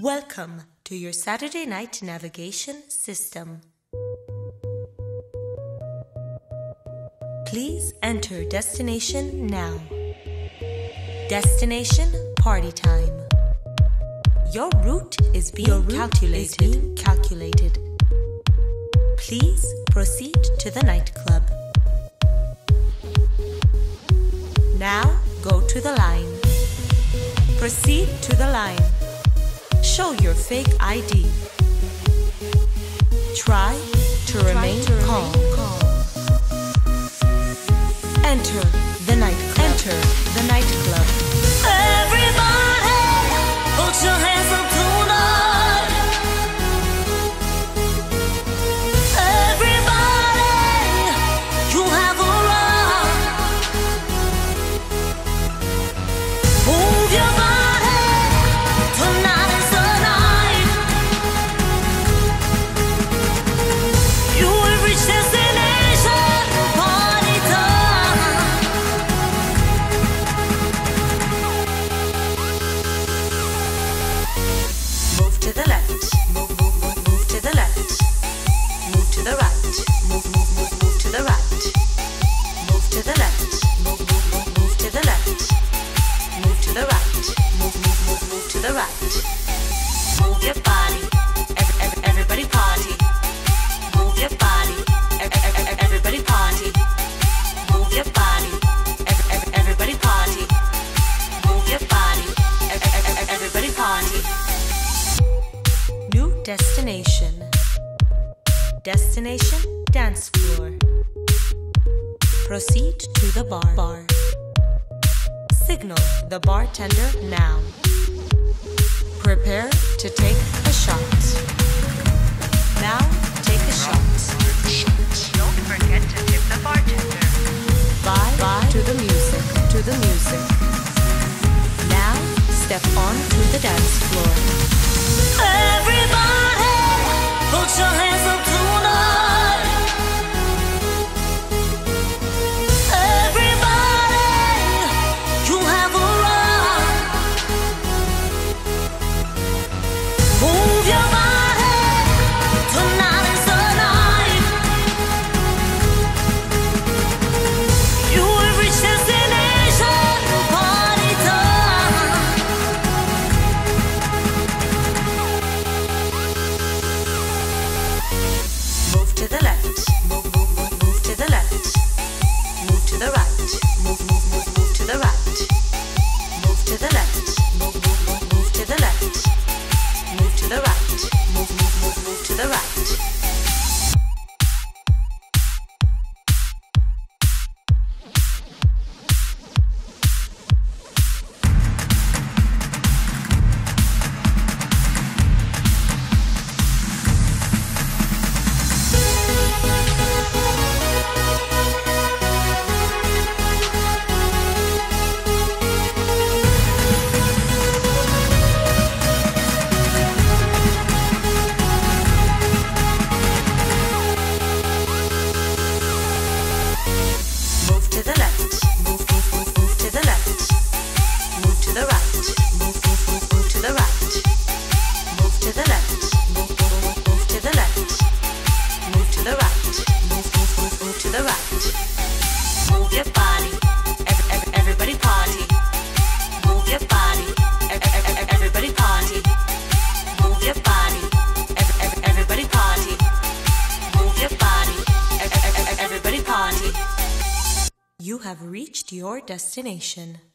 Welcome to your Saturday night navigation system. Please enter destination now. Destination party time. Your route is being calculated. Please proceed to the nightclub. Now go to the line. Proceed to the line. Show your fake ID. Try to remain calm. Enter the nightclub. Everybody, put your hands up tonight. Everybody, you have a right. Move your body, tonight is the night. You will reach destination, party time. Move to the left, move to the left. Move to the right, move to the right. Move to the left, move to the left. Move to the right, move to the right. Move your body, everybody party. Move your body, everybody party. Move your body, everybody party. Move your body, everybody party. New destination. Destination dance floor. Proceed to the bar. Signal the bartender now. Prepare to take a shot. Now take a shot. Don't forget to tip the bartender. Bye to the music. Now step on to the dance floor. Everybody, put your hands up tonight. Everybody, you have a right. Move your body, tonight is the night. You will reach destination, party time. Move to the left, move to the left. Move to the right, move to the right. Move to the left, move to the left. Move to the right, move to the right. Move to the left, move to the left. Move to the right, move to the right. Move to the left, move to the left. Move to the right, move to the right. Move your body, everybody party. Move your body, everybody party. Move your body, everybody party. Move your body, everybody party. You have reached your destination.